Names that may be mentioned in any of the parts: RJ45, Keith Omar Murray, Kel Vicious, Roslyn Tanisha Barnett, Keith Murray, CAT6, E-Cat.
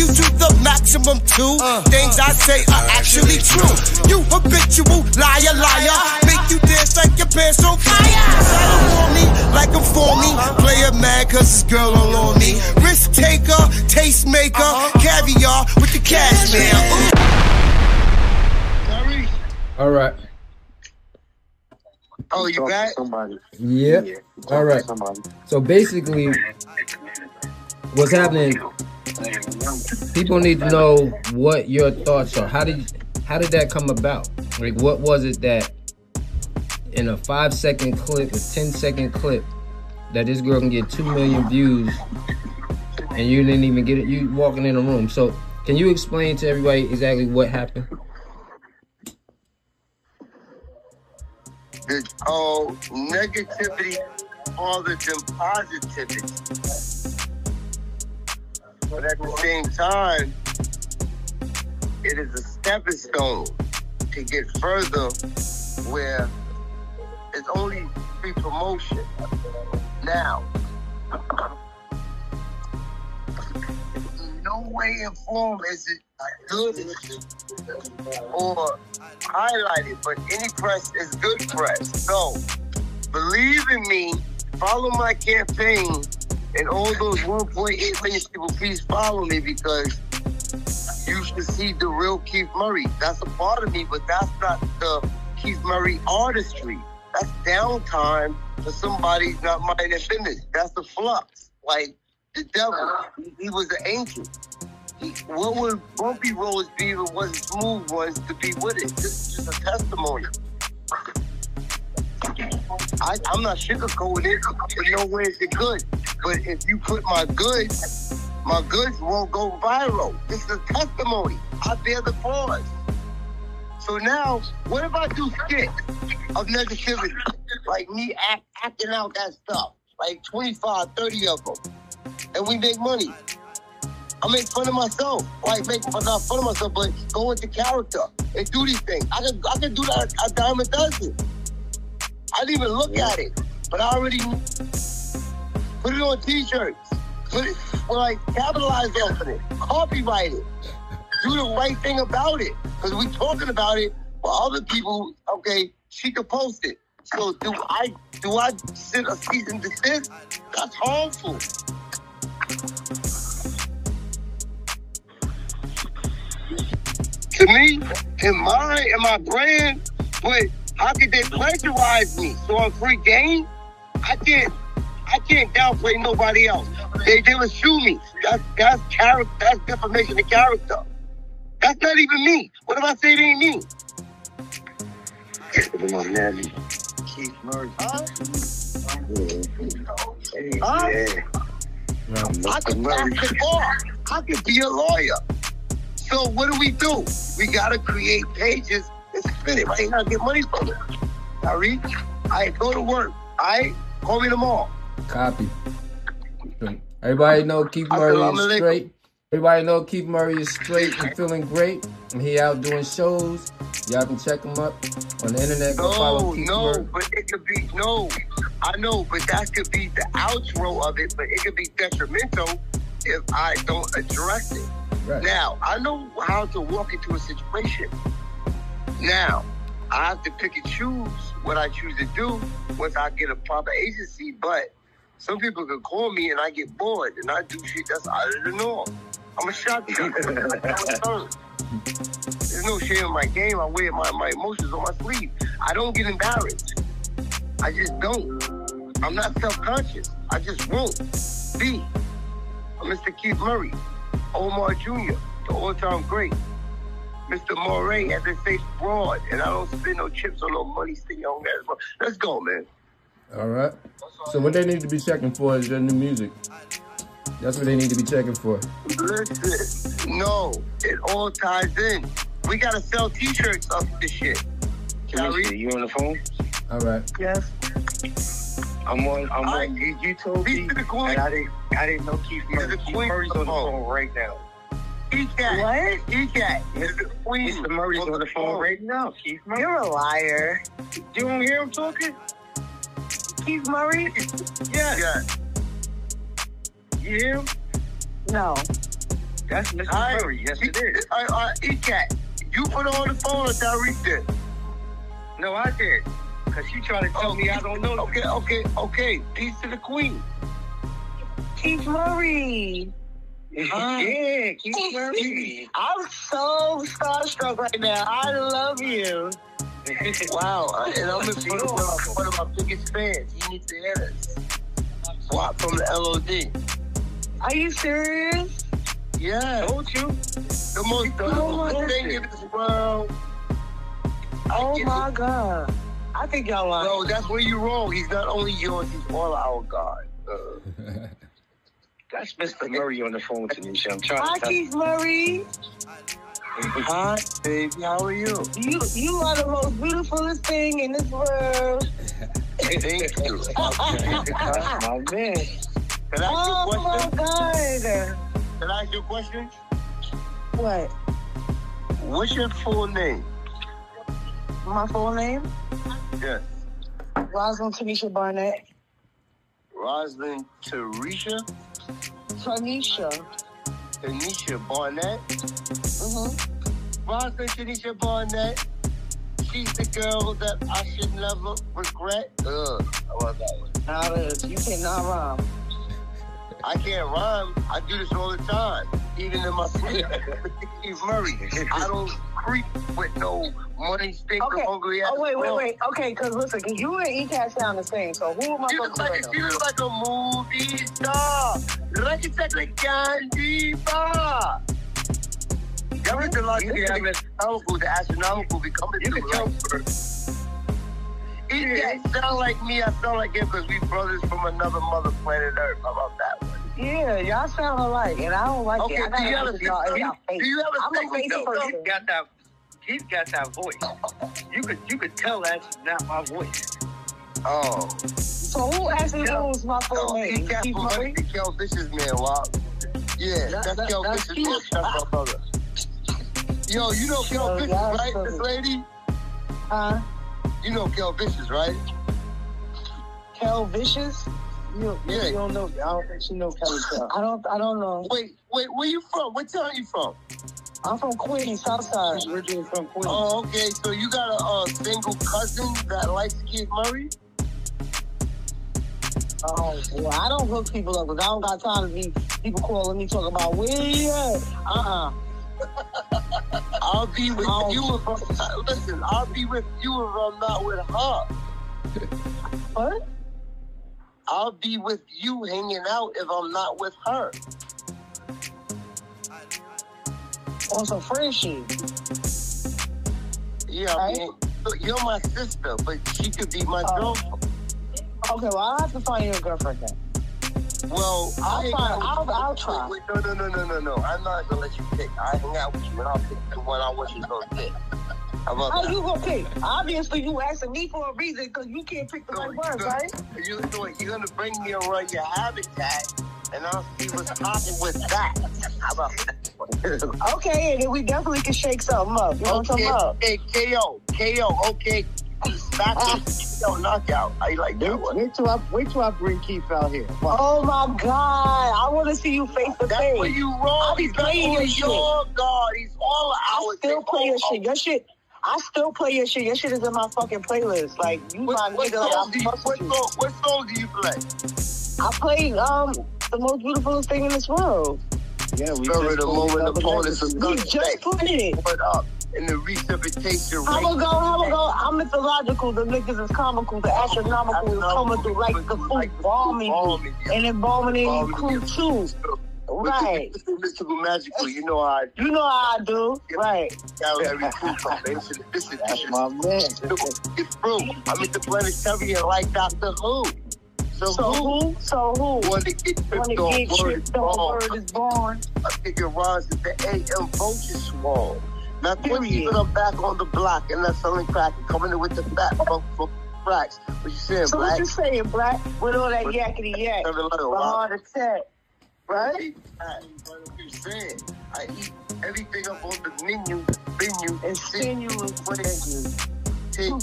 You do the maximum too. Things I say are actually true. You habitual liar, liar. Make you dance like your pants on fire. Saddle for me, like I'm for me. Player mad cause this girl all on me. Risk taker, taste maker. Caviar with the cash man. All right. Oh, you back? Yep. Yeah. All right. So basically, what's happening? People need to know what your thoughts are. How did that come about? Like, what was it that in a 5-second clip, a 10-second clip, that this girl can get 2 million views, and you didn't even get it? You walking in the room. So, can you explain to everybody exactly what happened? It's called negativity farther than positivity. But at the same time, it is a stepping stone to get further, where it's only free promotion. Now, in no way and form is it good or highlighted, but any press is good press. So believe in me, follow my campaign, and all those 1.8 million people, please follow me, because you should see the real Keith Murray. That's a part of me, but that's not the Keith Murray artistry. That's downtime for somebody's not minding their business. That's the flux. Like the devil, he was an angel. What would bumpy roads be if it wasn't smooth ones to be with it? This is just a testimony. I'm not sugarcoating it, but no way is it good. But if you put my goods won't go viral. This is a testimony. I bear the cause. So now, what if I do skits of negativity? Like me acting out that stuff. Like 25, 30 of them. And we make money. I make fun of myself, like not fun of myself, but go into character and do these things. I can do that a dime a dozen. I didn't even look at it, but I already put it on T-shirts. Put it, like capitalize on it, copyright it, do the right thing about it, because we talking about it. But other people, okay, she could post it. So do I send a cease and desist? That's harmful. To me, and mine, and my brand, but how could they plagiarize me? So I'm free game? I can't downplay nobody else. They would sue me. That's character. That's defamation of character. That's not even me. What if I say it ain't me? I could be a lawyer. So what do? We gotta create pages and spin it. I ain't gotta get money from it. I go to work. Call me tomorrow. Copy. Everybody know Keith Murray is straight. Everybody know Keith Murray is straight and feeling great. And he out doing shows. Y'all can check him up on the internet. Go follow Keith Murray. But it could be I know, but that could be the outro of it. But it could be detrimental if I don't address it. Right. Now, I know how to walk into a situation. Now, I have to pick and choose what I choose to do once I get a proper agency, but some people can call me and I get bored and I do shit that's out of the norm. I'm a shotgun. There's no shame in my game. I wear my emotions on my sleeve. I don't get embarrassed. I just don't. I'm not self-conscious. I just won't be. I'm Mr. Keith Murray. Omar Jr., the all-time great. Mr. Murray, as they say, broad, and I don't spend no chips or no money sitting on that as well. Let's go, man. All right. So what they need to be checking for is their new music. That's what they need to be checking for. Listen, no, it all ties in. We got to sell T-shirts off this shit. Can you on the phone? All right. Yes. I'm on. You told me, and I didn't know Keith Murray. Keith Murray's on the phone right now. E-Cat. What? E-Cat. Mr. Murray's on the phone right now. Keith Murray. You're a liar. Do you want to hear him talking? Keith Murray? Yeah. You hear him? No. That's Mr. Murray. Yes, it is. E-Cat, you put her on the phone or Tyreek did? No, I did. Because she tried to tell me I don't know. Okay. Peace to the queen. Keith Murray. Yeah, Keith Murray. I'm so starstruck right now. I love you. Wow. And I'm one of my biggest fans. You need to hear this. Swap from the LOD. Are you serious? Yeah. Don't you? The most delicious thing in this world. Oh, my God. I think y'all lying. No, that's where you're wrong. He's not only yours, he's all our God. That's Mr. Murray on the phone to me. I'm trying to tell you. Hi, Keith Murray. Hi, baby. How are you? You are the most beautifulest thing in this world. Thank you. My man. Can I ask you a question? Oh, my God. Can I ask you a question? What? What's your full name? My full name? Yes. Roslyn Tanisha Barnett. Roslyn Tanisha Barnett? Mm-hmm. Roslyn Tanisha Barnett. She's the girl that I should never regret. I love that one. You cannot rhyme. I can't rhyme. I do this all the time, even in my sleep. Keith Murray. I don't creep with no money stick or hungry ass. Oh, wait. Okay, because listen, you and E-Cat sound the same, so who am I supposed to like? You look like a movie star. Like it's like a candy bar. That was the last thing I missed. The astronomical becoming the jumper. E-Cat sound like me. I sound like him because we brothers from another mother planet Earth. How about that one? Yeah, y'all sound alike, and I don't like it. Okay, do you have a face person? He's got that voice. You could tell that's not my voice. Oh. So who actually knows my full name? Keith Murray? Kel Vicious, man, wow. Yeah, that's Kel Vicious. That's my brother. Yo, you know Kel Vicious, right, this lady? Huh? You know Kel Vicious, right? Kel Vicious? You don't know. I don't think she knows Kelly. I don't know. Wait. Where you from? What town you from? I'm from Queens, Southside. Originally from Queens. Oh, okay. So you got a single cousin that likes Keith Murray? Oh, boy. I don't hook people up because I don't got time to be people calling me talking about where you at. I'll be with you. Listen, I'll be with you if I'm not with her. What? I'll be with you hanging out if I'm not with her. On some friendship. Yeah, right? I mean, you're my sister, but she could be my girlfriend. Okay, well, I'll have to find you a girlfriend then. Well, I'll try. Wait, no. I'm not going to let you pick. I hang out with you, and I'll pick the one I want you to go pick. How you gonna pick? Obviously, you asking me for a reason because you can't pick the right words, right? You're gonna bring me around your habitat, and I'll see what's happening with that. How about that? Okay, and then we definitely can shake something up. You know what I'm talking about? Hey, KO, okay. Knockout. I like that one. Wait till I bring Keith out here. Wow. Oh my God! I want to see you face to face. That's where you wrong. He's not only your God. He's all our. I still play your shit. Your shit. I still play your shit. Your shit is in my fucking playlist. Like you, my nigga. What song do you play? I play the most beautiful thing in this world. Yeah, we just played it. Put up. And the reciprocation rate. How we go? I'm mythological. The niggas is comical. The astronomical is coming through like the food balmy. And embalming and cool too. Right. Mystical, magical. You know how I do. Right. That's my man. It's true. I'm at the planetarium like Doctor Who. So who? When the word is born. I think it rhymes with the A.M. Vulture Swarm. Now, 20 years I'm back on the block and not selling crack and coming in with the fat funk for blacks. What you saying, so Black? So what you saying, Black? With all that yakety yak. Heart attack. Right? What you saying? I eat everything up on the menu. And sinew.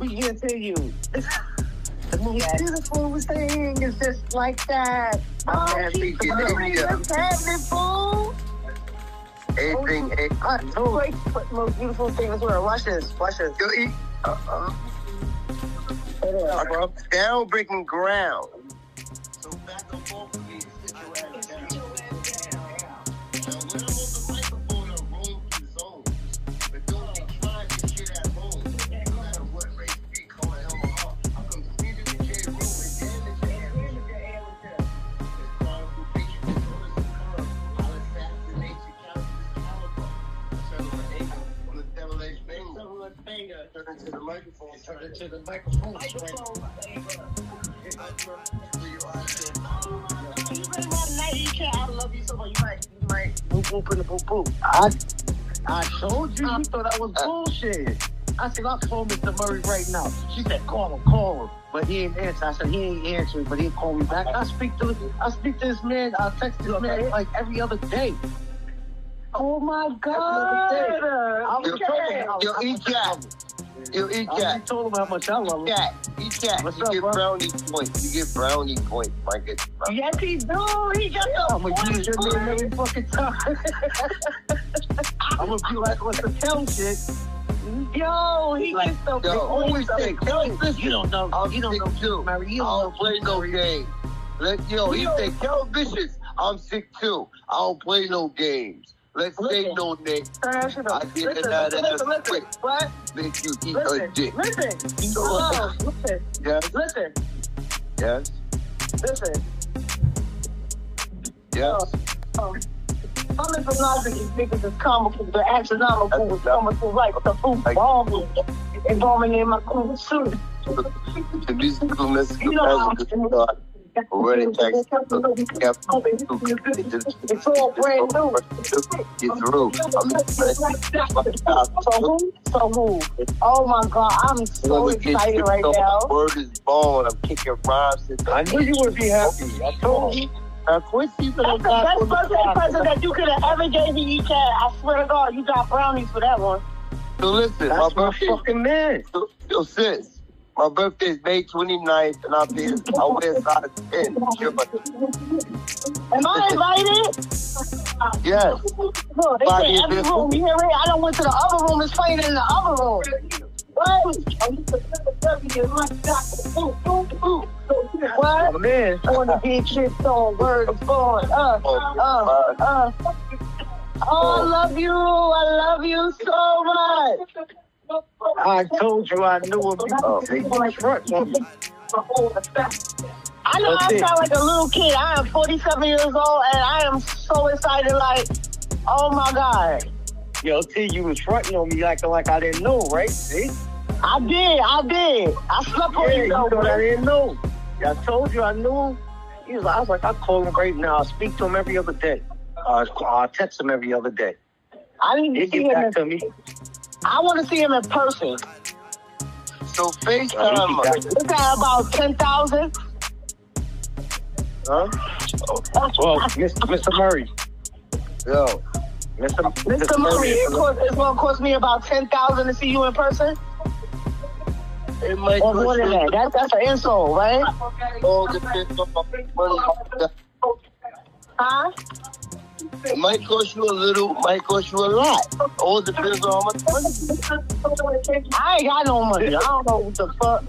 We here to you. The most beautiful thing is just like that. Oh, what's happening, fool? anything. But most beautiful thing is where Rushes. Now breaking ground. So back and forth with me. I love you so much. You might boo. I told you thought I was bullshit. I said, I'll call Mr. Murray right now. She said, call him. But he didn't answer. I said, he ain't answering, but he'll call me back. I speak to this man. I text this man like every other day. Oh my God. Yo, E-Cat. I just told him how much I love him. E-Cat. What's up, bro? You get brownie points, my good. Yes, he do. He got the points. I'm going to use your name every fucking time. I'm going to be like, what's the Kel shit? Yo, he gets the points. Always say, Kel, you don't know. I don't play no games. He said, Kel Vicious. I'm sick too. I don't play no games. Let's say no name. Listen. What? Make you eat a dick. Listen. Yes. Listen. Yes. Listen. Yes. Coming from logic, these niggas is comical, the astronomical was comical, like the food bombing, and bombing in my cool suit. The musical message of it's all brand new. It's rude. So who? Oh my God, I'm so excited right now. The word is born. I'm kicking rhymes. I knew you would be happy. I told you. That's the best present that you could have ever gave me, E-Cat. I swear to God, you got brownies for that one. So listen, my birthday is May 29th, and I'll wear a size 10. Am I invited? Yes. Look, they say every room. You hear it? I done went to the other room. It's playing in the other room. What? Oh, man. I want to be a kid song. Word is born. Oh, I love you so much. I told you I knew him. I know I sound like a little kid. I am 47 years old, and I am so excited. Like, oh my God. Yo, T, you was fronting on me acting like I didn't know, right? See? I did. I slept on you, though. I didn't know. I told you I knew him. I was like, I call him right now. I speak to him every other day. I text him every other day. I didn't see him. He get back to me. I want to see him in person. So FaceTime. We got about 10,000. Huh? Well, Mr. Murray. Yo. Mr. Murray, it's going to cost me about 10,000 to see you in person? It might cost more than that. That's an insult, right? Huh? It might cost you a little, might cost you a lot. All depends on how much money. I ain't got no money. I don't know what the fuck.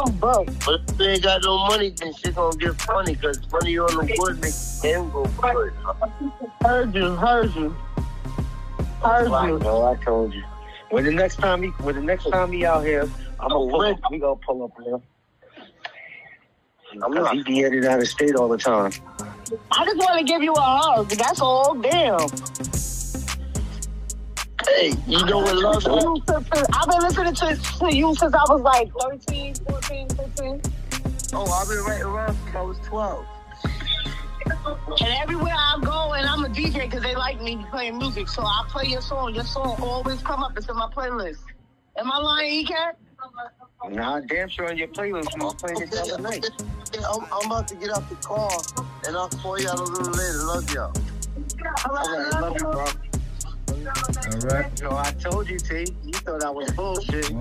I'm broke. But if they ain't got no money, then shit gonna get funny, because money on the wood makes them go good. Heard you. I told you. When the next time he out here, I'm gonna pull up. We gonna pull up here. He be headed out of state all the time. I just want to give you a hug. That's all. Damn. Hey, you know what love is? I've been listening to you since I was like 13, 14, 15. Oh, I've been right around since I was 12. And everywhere I go, and I'm a DJ because they like me playing music, so I play your song. Your song always come up. It's in my playlist. Am I lying, E-Cat? Nah, damn sure on your playlist. You played it the other night. I'm about to get out the car, and I'll call y'all a little later. Love y'all. All right, love you, bro. All right. Yo, I told you, T. You thought I was bullshit. All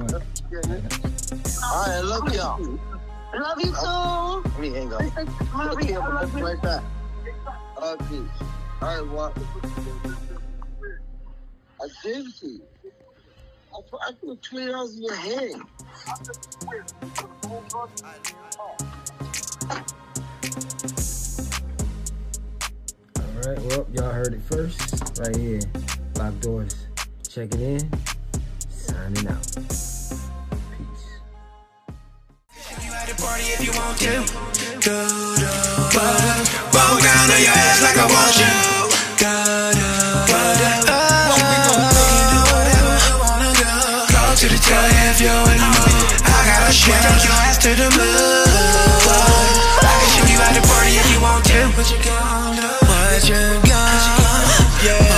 right, love y'all. Love you, too. Let me hang up. Right back. All right, peace. All right, what? I gave it to you. I put $20 in your hand. All right, well, y'all heard it first. Right here, Locked Doors. Checking in, signing out. Peace. You at a party if you want to. Bow down on your ass like I want you. To the tail if you're in the mood, I got a shit. Take your ass to the moon. I can show you how to party if you want to. But you gone, yeah.